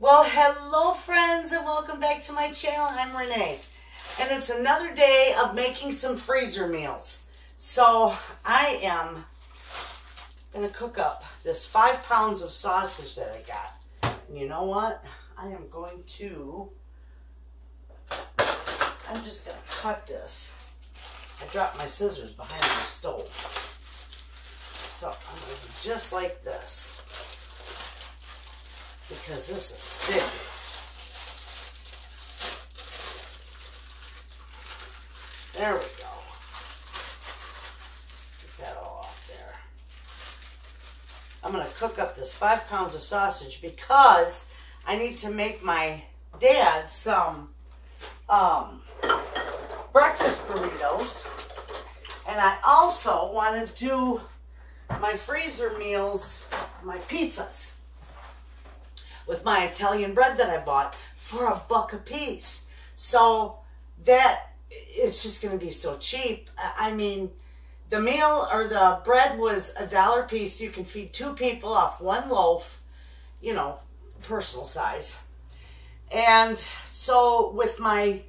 Well, hello friends and welcome back to my channel. I'm Renee and it's another day of making some freezer meals. So I am going to cook up this 5 pounds of sausage that I got. And you know what? I'm just going to cut this. I dropped my scissors behind my stove. So I'm going to do just like this, because this is sticky. There we go. Get that all off there. I'm going to cook up this 5 pounds of sausage because I need to make my dad some breakfast burritos. And I also want to do my freezer meals, my pizzas, with my Italian bread that I bought for $1 a piece. So that is just going to be so cheap. I mean, the meal or the bread was $1 a piece. You can feed 2 people off 1 loaf, you know, personal size. And so with my,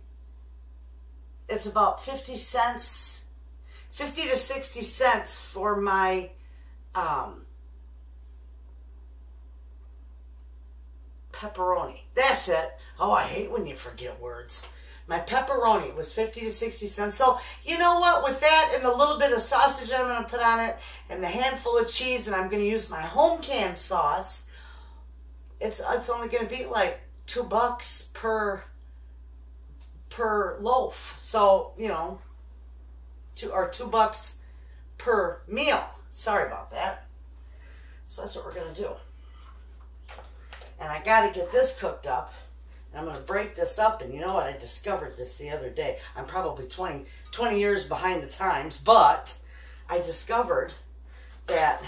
it's about 50 cents, 50 to 60 cents for my, pepperoni. That's it. Oh, I hate when you forget words. My pepperoni was 50 to 60 cents. So, you know what? With that and the little bit of sausage I'm going to put on it and the handful of cheese, and I'm going to use my home canned sauce, it's only going to be like $2 per loaf. So, you know, $2 per meal. Sorry about that. So that's what we're going to do. And I got to get this cooked up. And I'm going to break this up. And you know what? I discovered this the other day. I'm probably 20 years behind the times. But I discovered that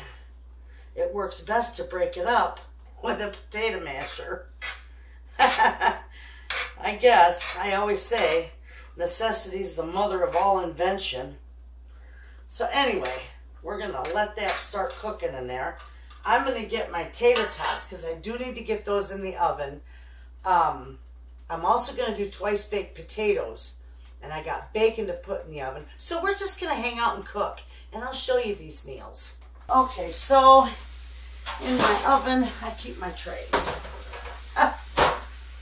it works best to break it up with a potato masher. I guess. I always say necessity's the mother of all invention. So anyway, we're going to let that start cooking in there. I'm going to get my tater tots because I do need to get those in the oven. I'm also going to do twice baked potatoes, and I got bacon to put in the oven. So we're just going to hang out and cook, and I'll show you these meals. Okay, so in my oven, I keep my trays.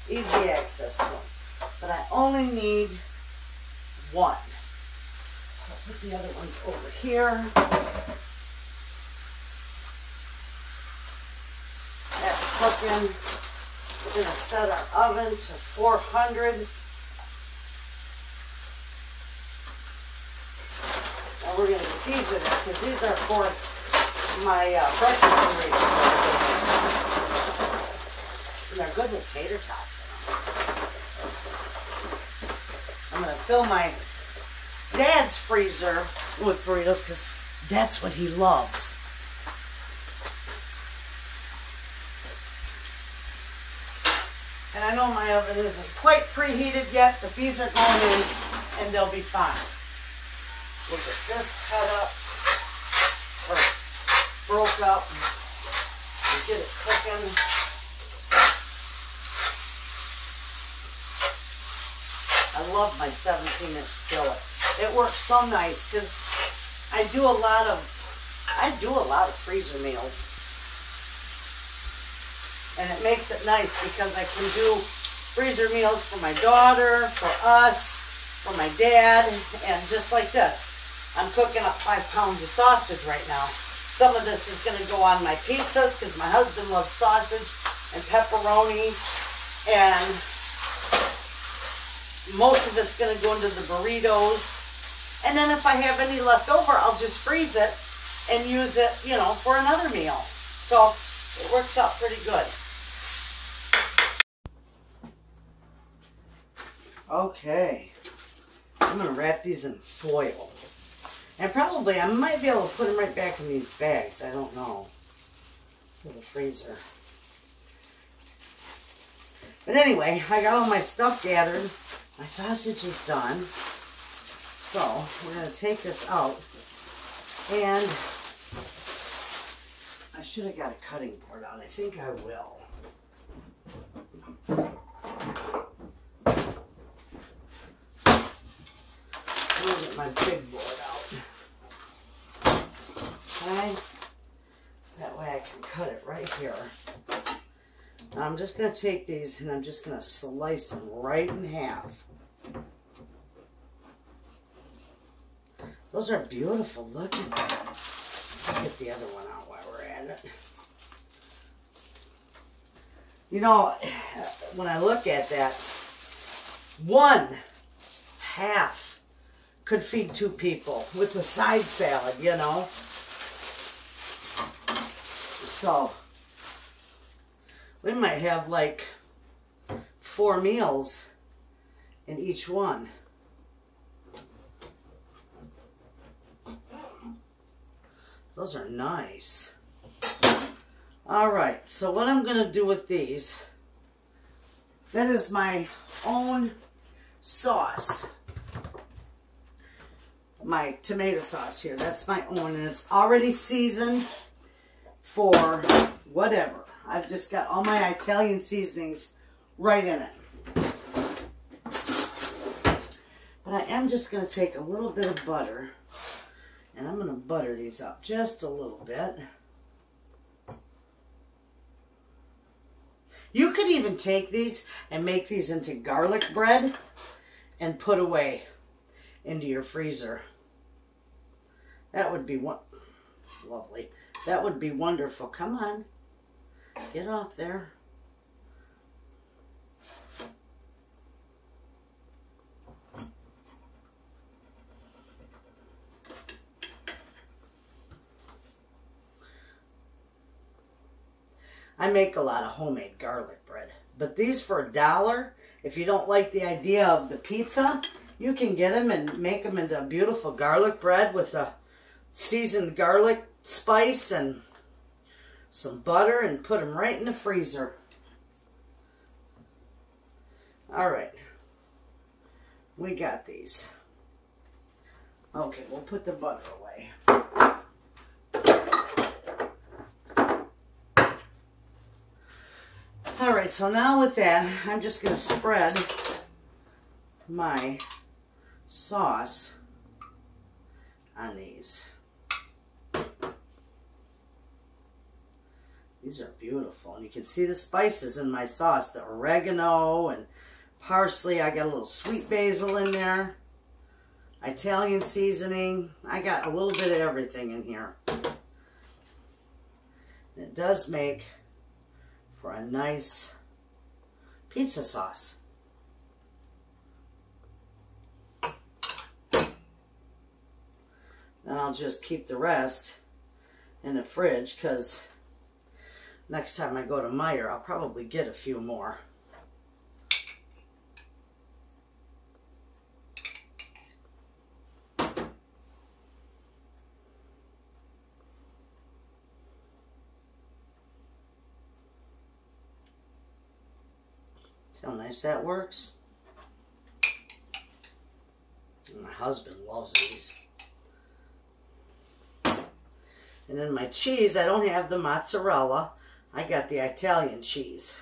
Easy access to them. But I only need one. So I'll put the other ones over here. Cooking. We're going to set our oven to 400. And we're going to get these in there because these are for my breakfast burritos. And they're good with tater tots in them. I'm going to fill my dad's freezer with burritos because that's what he loves. And I know my oven isn't quite preheated yet, but these are going in and they'll be fine. We'll get this cut up, or broke up, and get it cooking. I love my 17-inch skillet. It works so nice because I do a lot of freezer meals. And it makes it nice because I can do freezer meals for my daughter, for us, for my dad, and just like this. I'm cooking up 5 pounds of sausage right now. Some of this is going to go on my pizzas because my husband loves sausage and pepperoni. And most of it's going to go into the burritos. And then if I have any left over, I'll just freeze it and use it, you know, for another meal. So it works out pretty good. Okay, I'm going to wrap these in foil. And probably, I might be able to put them right back in these bags. I don't know. For the freezer. But anyway, I got all my stuff gathered. My sausage is done. So, we're going to take this out. And I should have got a cutting board out. I think I will. Now I'm just going to take these and I'm just going to slice them right in half. Those are beautiful. Look at that. I'll get the other one out while we're at it. You know, when I look at that, one half could feed two people with a side salad, you know. So we might have like 4 meals in each one. Those are nice. All right, so what I'm going to do with these, that is my own sauce. My tomato sauce here, that's my own, and it's already seasoned for whatever. I've just got all my Italian seasonings right in it. But I am just going to take a little bit of butter, and I'm going to butter these up just a little bit. You could even take these and make these into garlic bread and put away into your freezer. That would be lovely. That would be wonderful. Come on. Get off there. I make a lot of homemade garlic bread, but these for $1. If you don't like the idea of the pizza, you can get them and make them into a beautiful garlic bread with a seasoned garlic spice and some butter and put them right in the freezer. All right, we got these. Okay, we'll put the butter away. All right, so now with that, I'm just going to spread my sauce on these. These are beautiful, and you can see the spices in my sauce, the oregano and parsley. I got a little sweet basil in there, Italian seasoning. I got a little bit of everything in here. And it does make for a nice pizza sauce. And I'll just keep the rest in the fridge, because next time I go to Meijer, I'll probably get a few more. See how nice that works? My husband loves these. And then my cheese, I don't have the mozzarella. I got the Italian cheese,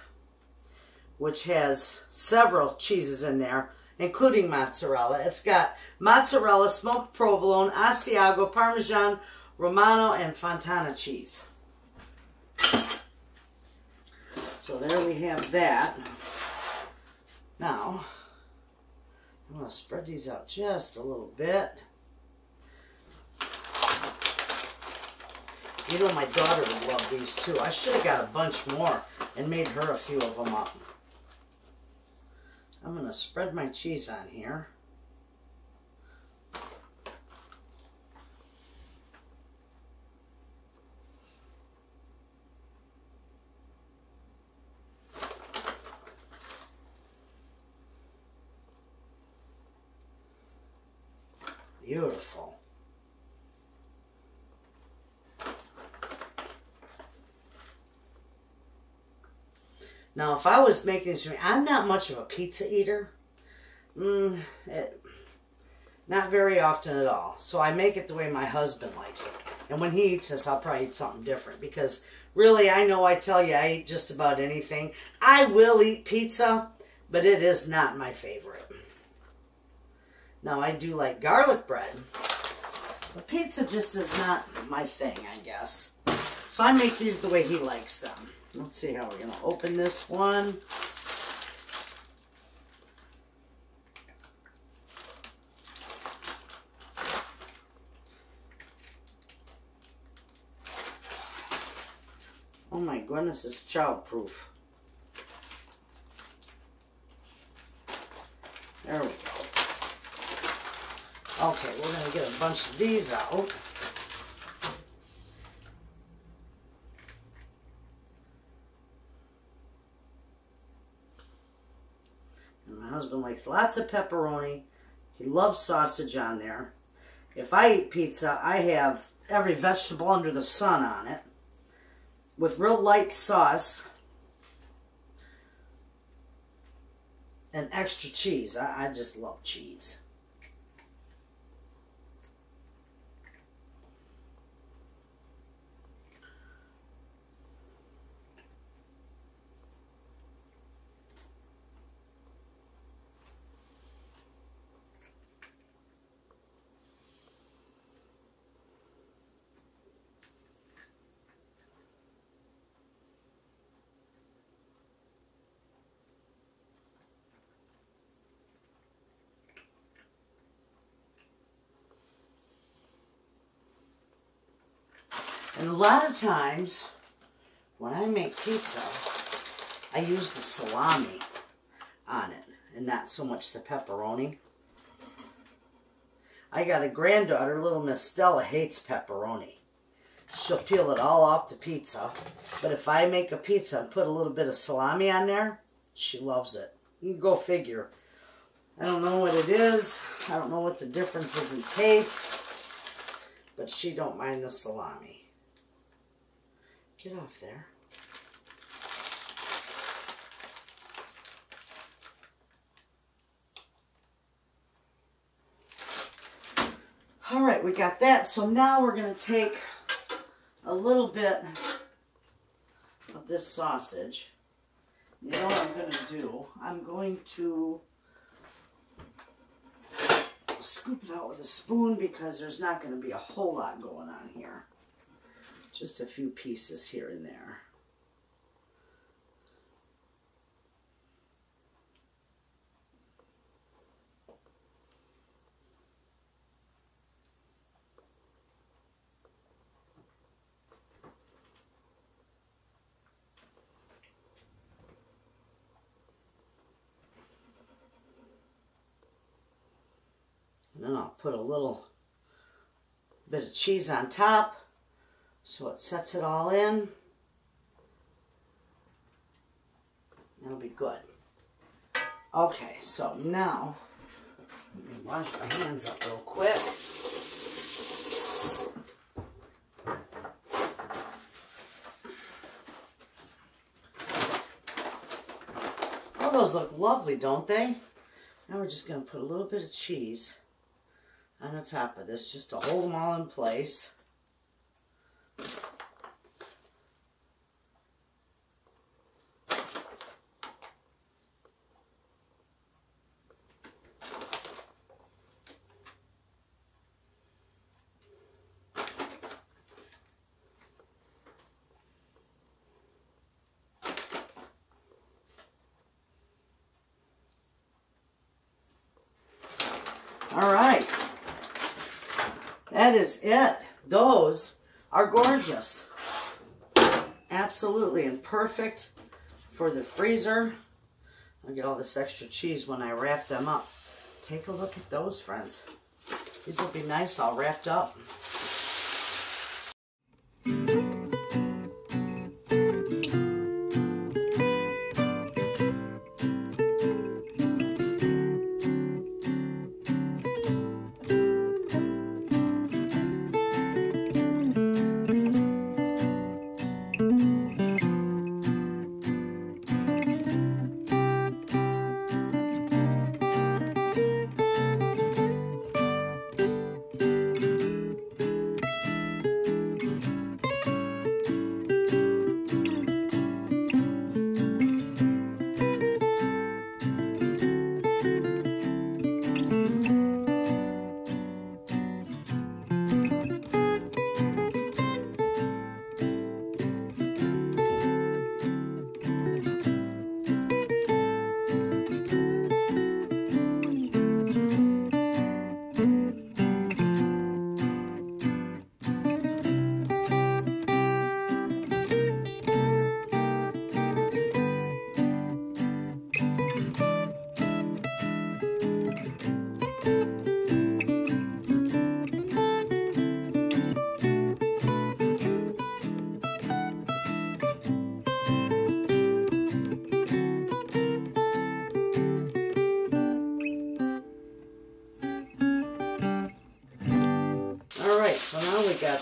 which has several cheeses in there, including mozzarella. It's got mozzarella, smoked provolone, Asiago, Parmesan, Romano, and Fontana cheese. So there we have that. Now, I'm going to spread these out just a little bit. You know, my daughter would love these too. I should have got a bunch more and made her a few of them up. I'm going to spread my cheese on here. Beautiful. Now, if I was making this, I'm not much of a pizza eater. Not very often at all. So I make it the way my husband likes it. And when he eats this, I'll probably eat something different. Because really, I know I tell you, I eat just about anything. I will eat pizza, but it is not my favorite. Now, I do like garlic bread. But pizza just is not my thing, I guess. So I make these the way he likes them. Let's see how we're going to open this one. Oh my goodness, it's childproof. There we go. Okay, we're going to get a bunch of these out. And my husband likes lots of pepperoni. He loves sausage on there. If I eat pizza, I have every vegetable under the sun on it. With real light sauce. And extra cheese. I just love cheese. And a lot of times, when I make pizza, I use the salami on it, and not so much the pepperoni. I got a granddaughter, little Miss Stella, hates pepperoni. She'll peel it all off the pizza, but if I make a pizza and put a little bit of salami on there, she loves it. You can go figure. I don't know what it is. I don't know what the difference is in taste, but she don't mind the salami. Get off there. All right, we got that. So now we're going to take a little bit of this sausage. You know what I'm going to do? I'm going to scoop it out with a spoon because there's not going to be a whole lot going on here. Just a few pieces here and there. And then I'll put a little bit of cheese on top. So it sets it all in. That'll be good. Okay, so now, let me wash my hands up real quick. All those look lovely, don't they? Now we're just going to put a little bit of cheese on the top of this just to hold them all in place. All right, that is it. Those are gorgeous. Absolutely and perfect for the freezer. I'll get all this extra cheese when I wrap them up. Take a look at those, friends. These will be nice all wrapped up.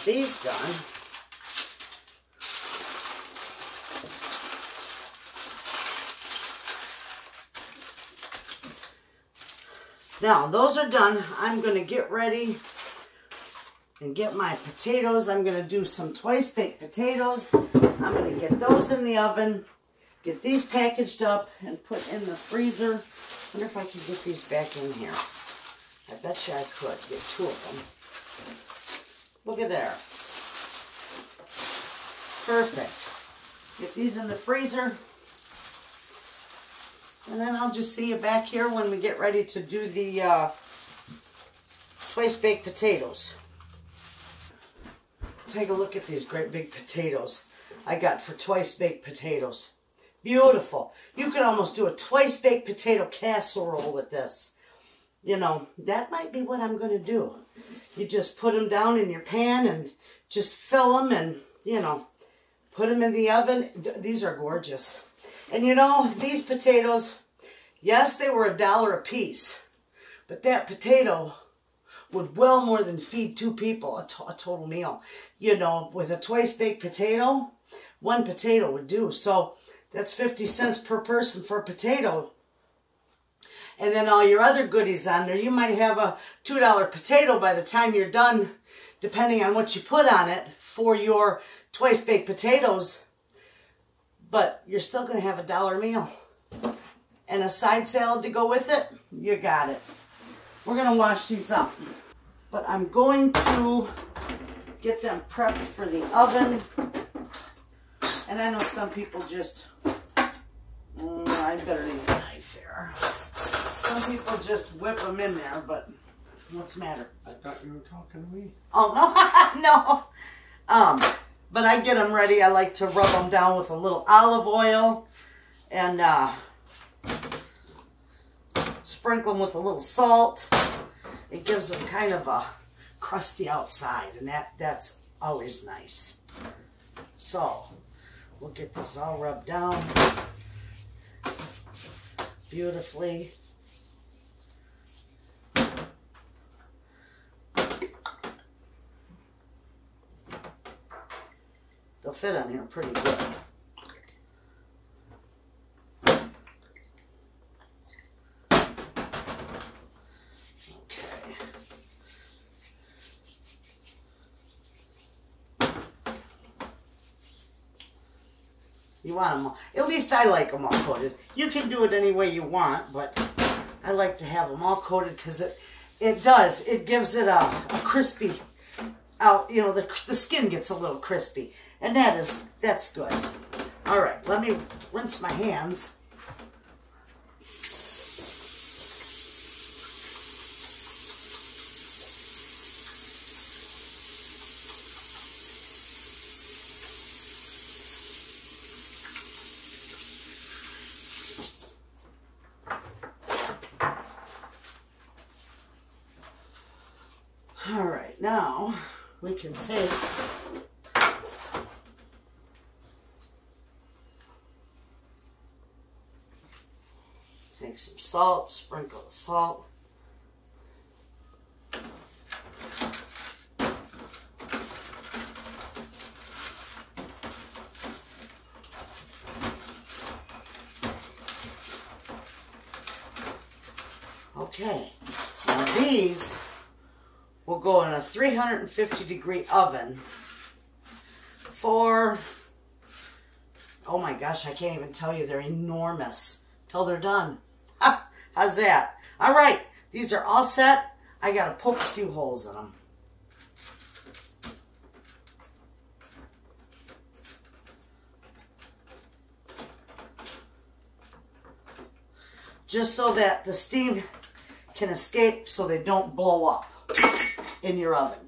got these done, now those are done. I'm going to get ready and get my potatoes. I'm going to do some twice baked potatoes. I'm going to get those in the oven, get these packaged up and put in the freezer. I wonder if I can get these back in here. I bet you I could get two of them. Look at there. Perfect. Get these in the freezer. And then I'll just see you back here when we get ready to do the twice baked potatoes. Take a look at these great big potatoes I got for twice baked potatoes. Beautiful. You could almost do a twice baked potato casserole with this. You know, that might be what I'm going to do. You just put them down in your pan and just fill them and, you know, put them in the oven. These are gorgeous. And you know, these potatoes, yes, they were $1 a piece, but that potato would well more than feed two people a total meal. You know, with a twice baked potato, one potato would do. So that's 50 cents per person for a potato. And then all your other goodies on there. You might have a $2 potato by the time you're done, depending on what you put on it for your twice baked potatoes. But you're still going to have $1 meal. And a side salad to go with it, you got it. We're going to wash these up. But I'm going to get them prepped for the oven. And I know some people just, I better need a knife there. Some people just whip them in there, but what's the matter? I thought you were talking to me. Oh, no, no. But I get them ready. I like to rub them down with a little olive oil and sprinkle them with a little salt. It gives them kind of a crusty outside, and that's always nice. So we'll get this all rubbed down beautifully. They'll fit on here pretty good. Okay. You want them all. At least I like them all coated. You can do it any way you want, but I like to have them all coated because it does. It gives it a crispy out. You know, the skin gets a little crispy. And that's good. All right, let me rinse my hands. All right, now we can take some salt, sprinkle the salt. Okay, now these will go in a 350-degree oven for, oh my gosh, I can't even tell you, they're enormous till they're done. How's that? All right, these are all set. I gotta poke a few holes in them. Just so that the steam can escape so they don't blow up in your oven.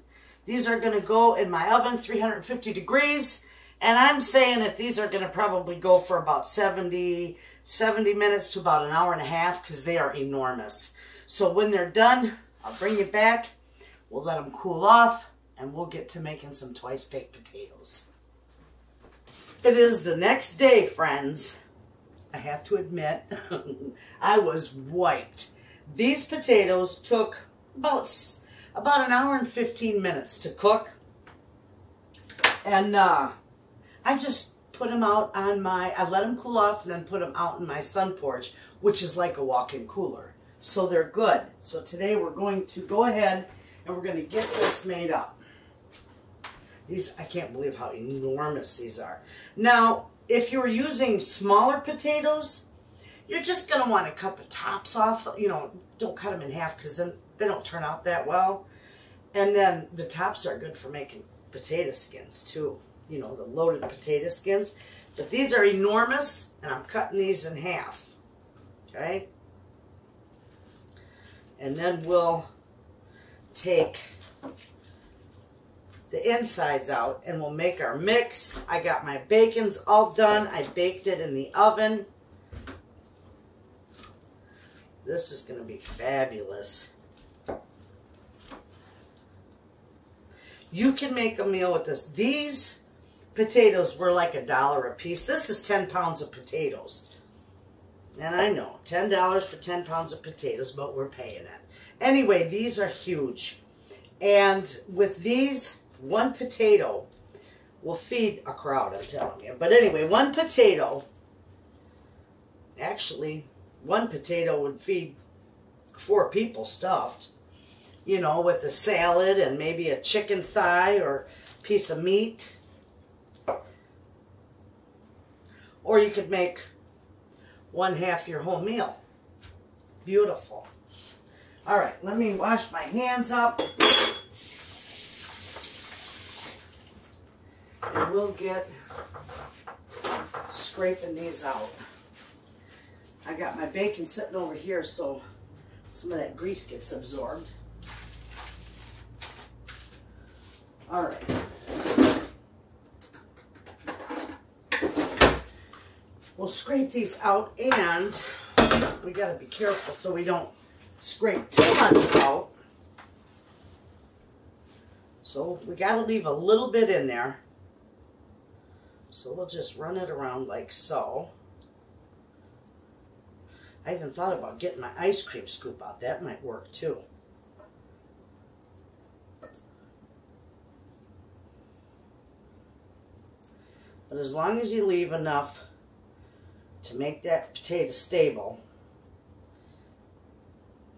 These are gonna go in my oven, 350 degrees. And I'm saying that these are gonna probably go for about 70 minutes to about an hour and a half because they are enormous. So when they're done, I'll bring you back. We'll let them cool off and we'll get to making some twice baked potatoes. It is the next day, friends. I have to admit, I was wiped. These potatoes took about an hour and 15 minutes to cook. And I just put them out on my, I let them cool off and then put them out in my sun porch, which is like a walk-in cooler. So they're good. So today we're going to go ahead and we're going to get this made up. These, I can't believe how enormous these are. Now, if you're using smaller potatoes, you're just going to want to cut the tops off. You know, don't cut them in half because then they don't turn out that well. And then the tops are good for making potato skins too. You know, the loaded potato skins. But these are enormous, and I'm cutting these in half. Okay? And then we'll take the insides out, and we'll make our mix. I got my bacon's all done. I baked it in the oven. This is going to be fabulous. You can make a meal with this. These potatoes were like $1 a piece. This is 10 pounds of potatoes. And I know, $10 for 10 pounds of potatoes, but we're paying it. Anyway, these are huge. And with these, one potato will feed a crowd, I'm telling you. But anyway, one potato, actually, one potato would feed 4 people stuffed. You know, with a salad and maybe a chicken thigh or piece of meat. Or you could make one half your whole meal. Beautiful. All right, let me wash my hands up. And we'll get scraping these out. I got my bacon sitting over here so some of that grease gets absorbed. All right. We'll scrape these out, and we got to be careful so we don't scrape too much out. So we got to leave a little bit in there. So we'll just run it around like so. I even thought about getting my ice cream scoop out. That might work too. But as long as you leave enough to make that potato stable,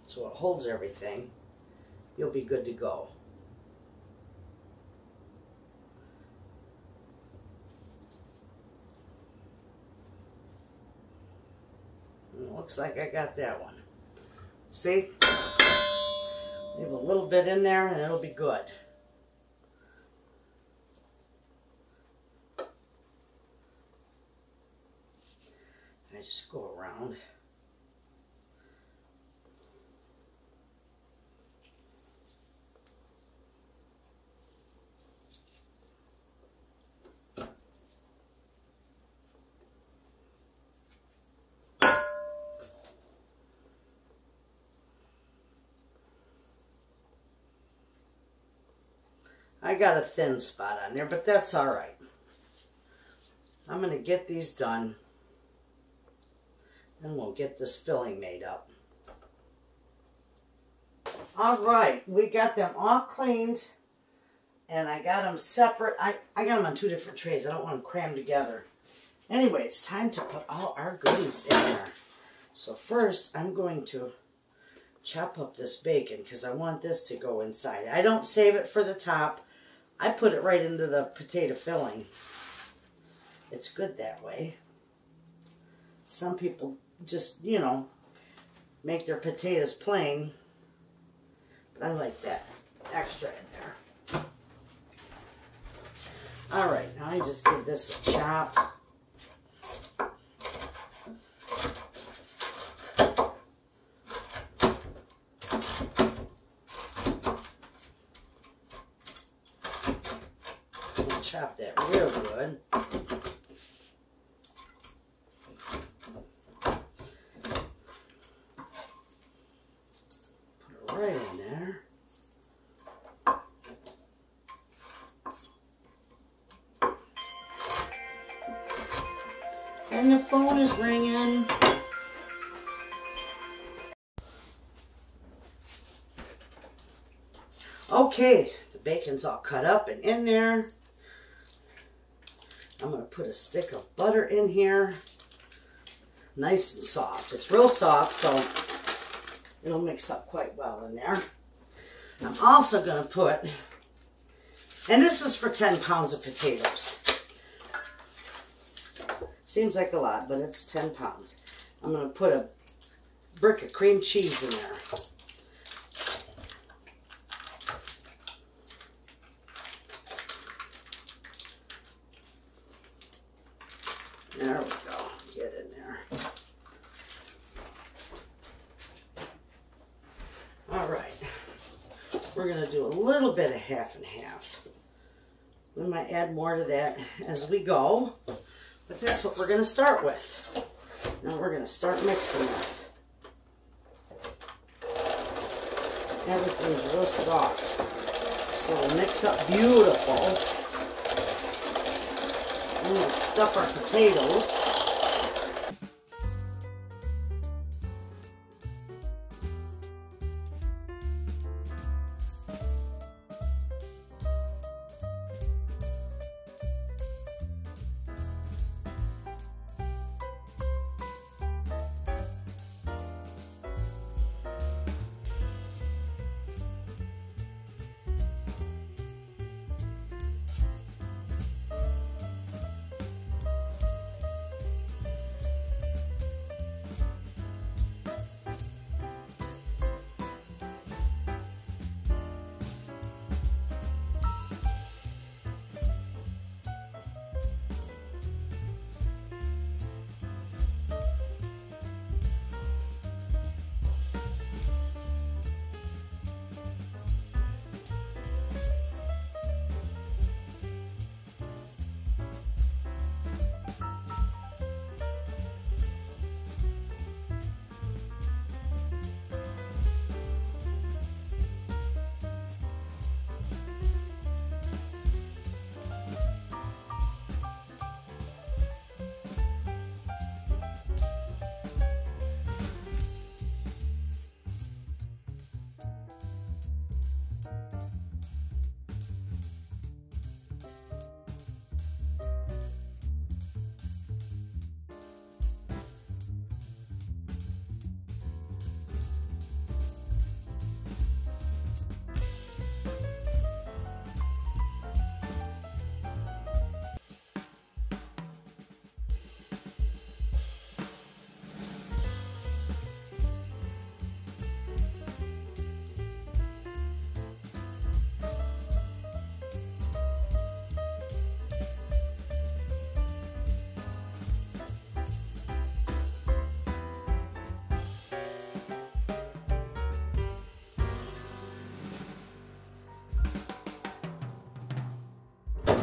so it holds everything, you'll be good to go. And it looks like I got that one. See? Leave a little bit in there and it'll be good. I just go around. I got a thin spot on there, but that's all right. I'm going to get these done. And we'll get this filling made up. All right, we got them all cleaned, and I got them separate. I got them on 2 different trays. I don't want them crammed together. Anyway, it's time to put all our goodies in there. So first, I'm going to chop up this bacon because I want this to go inside. I don't save it for the top. I put it right into the potato filling. It's good that way. Some people just, you know, make their potatoes plain. But I like that extra in there. All right, now I just give this a chop. We'll chop that real good. And the phone is ringing. Okay, the bacon's all cut up and in there. I'm going to put a stick of butter in here. Nice and soft. It's real soft, so it'll mix up quite well in there. I'm also going to put, and this is for 10 pounds of potatoes. Seems like a lot, but it's 10 pounds. I'm going to put a brick of cream cheese in there. There we go. Get in there. All right. We're going to do a little bit of half and half. We might add more to that as we go, but that's what we're going to start with. Now we're going to start mixing this. Everything's real soft, so it'll mix up beautiful. I'm going to stuff our potatoes.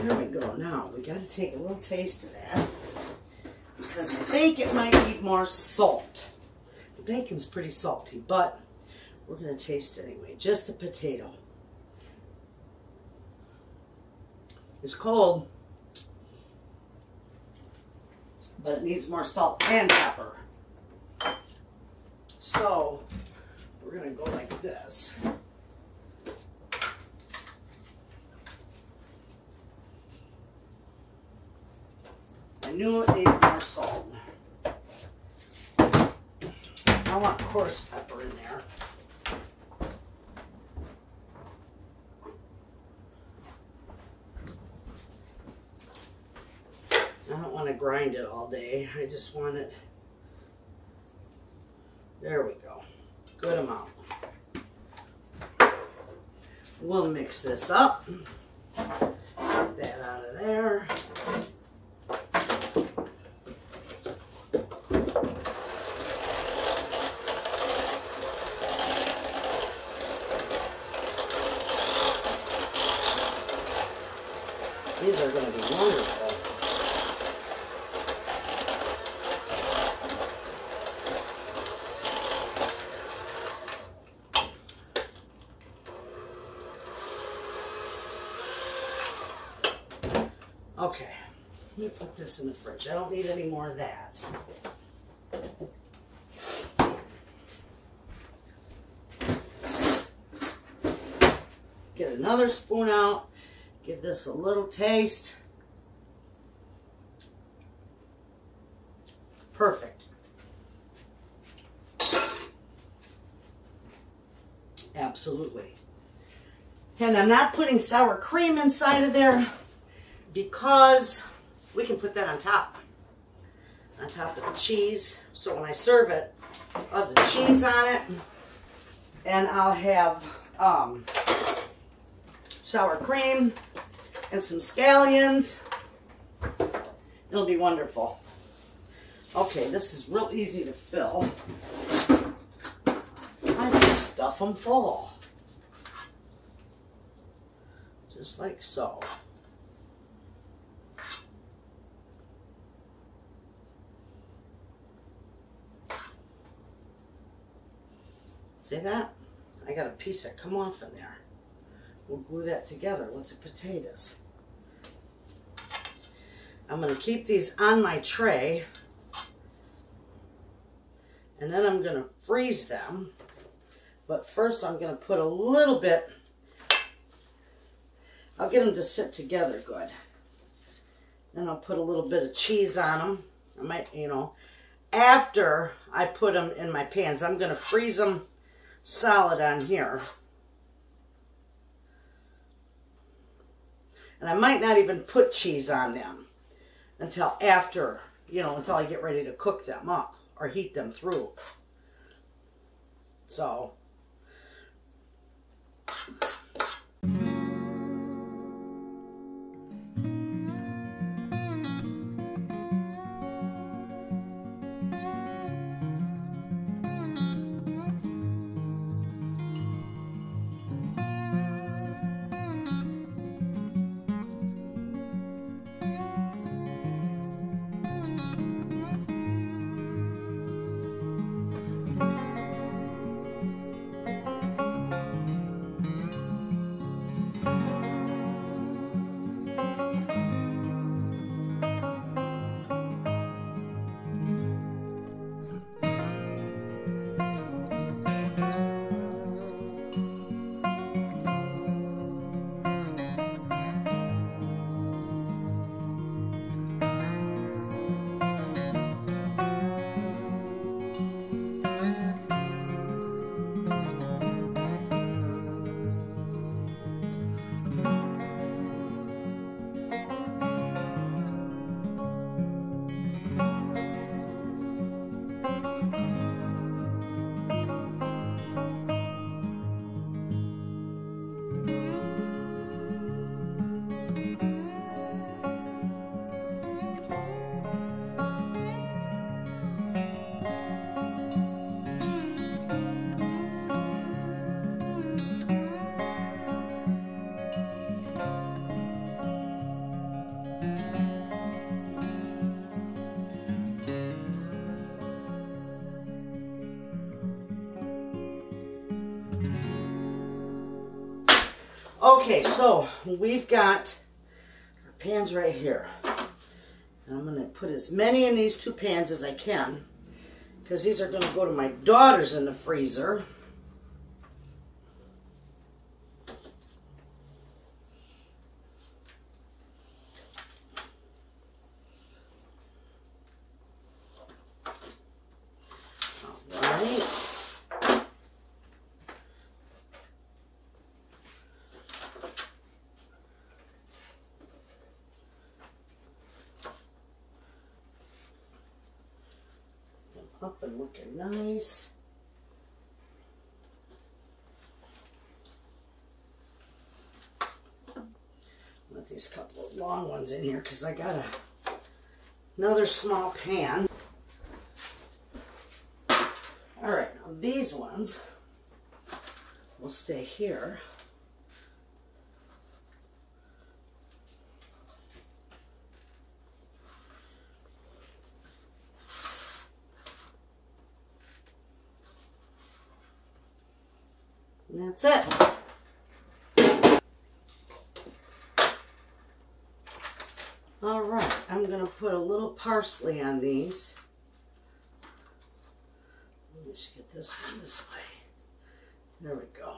There we go. Now we got to take a little taste of that because I think it might need more salt. The bacon's pretty salty, but we're going to taste it anyway. Just the potato. It's cold, but it needs more salt and pepper. So we're going to go like this. I knew it needed more salt. I want coarse pepper in there. I don't want to grind it all day. I just want it. There we go. Good amount. We'll mix this up. Get that out of there. These are going to be wonderful. Okay, let me put this in the fridge. I don't need any more of that. Get another spoon out. Give this a little taste. absolutely. And I'm not putting sour cream inside of there because we can put that on top of the cheese. So when I serve it, I'll have the cheese on it, and I'll have sour cream and some scallions. It'll be wonderful. Okay, this is real easy to fill. I just stuff them full. Just like so. See that? I got a piece that come off in there. We'll glue that together with the potatoes. I'm going to keep these on my tray, and then I'm going to freeze them. But first I'm going to put a little bit, I'll get them to sit together good. Then I'll put a little bit of cheese on them. I might, you know, after I put them in my pans, I'm going to freeze them solid on here. And I might not even put cheese on them until after, you know, until I get ready to cook them up or heat them through. So. Okay, so we've got our pans right here. And I'm going to put as many in these two pans as I can, because these are going to go to my daughter's in the freezer. Up and looking nice. Let these couple of long ones in here because I got another small pan. All right, now these ones will stay here. And that's it. All right, I'm going to put a little parsley on these. Let me just get this one this way. There we go.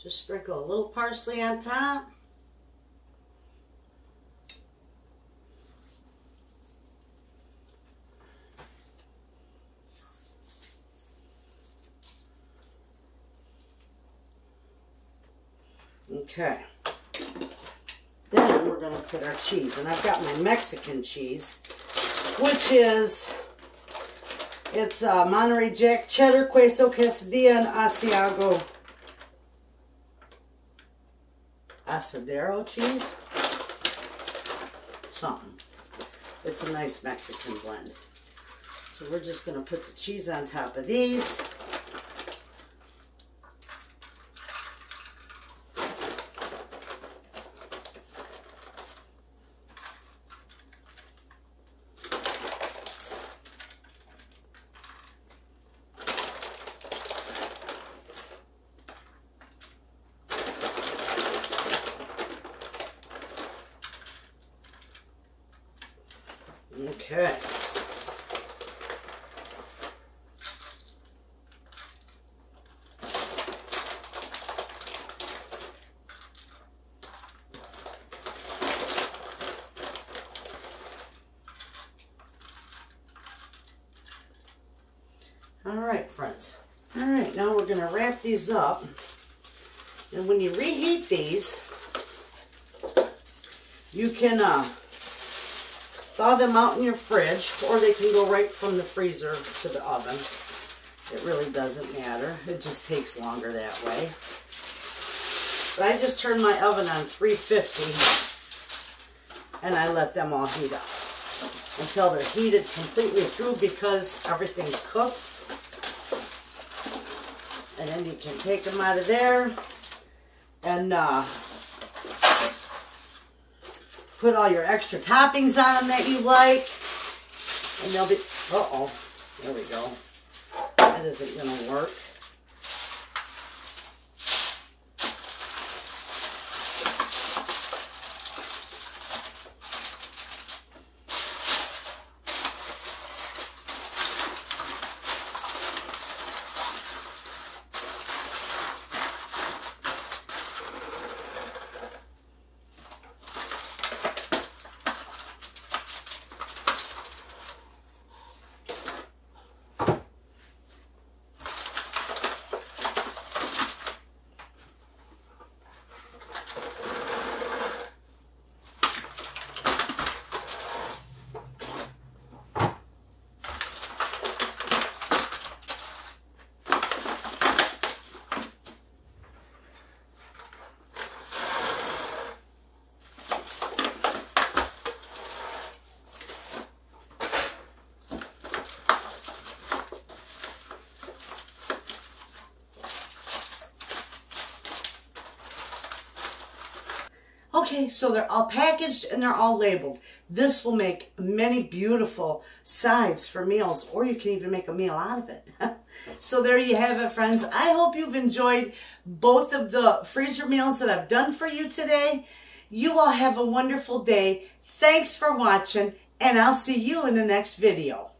Just sprinkle a little parsley on top. Okay. Then we're going to put our cheese. And I've got my Mexican cheese, which is, it's Monterey Jack Cheddar, Queso, Quesadilla, and Asadero cheese. Something. It's a nice Mexican blend. So we're just going to put the cheese on top of these. Okay. All right, friends. All right, now we're going to wrap these up. And when you reheat these, you can thaw them out in your fridge, or they can go right from the freezer to the oven. It really doesn't matter. It just takes longer that way. But I just turned my oven on 350, and I let them all heat up until they're heated completely through, because everything's cooked. And then you can take them out of there and put all your extra toppings on them that you like, and they'll be, uh-oh, there we go, that isn't going to work. Okay, so they're all packaged and they're all labeled. This will make many beautiful sides for meals, or you can even make a meal out of it. So there you have it, friends. I hope you've enjoyed both of the freezer meals that I've done for you today. You all have a wonderful day. Thanks for watching, and I'll see you in the next video.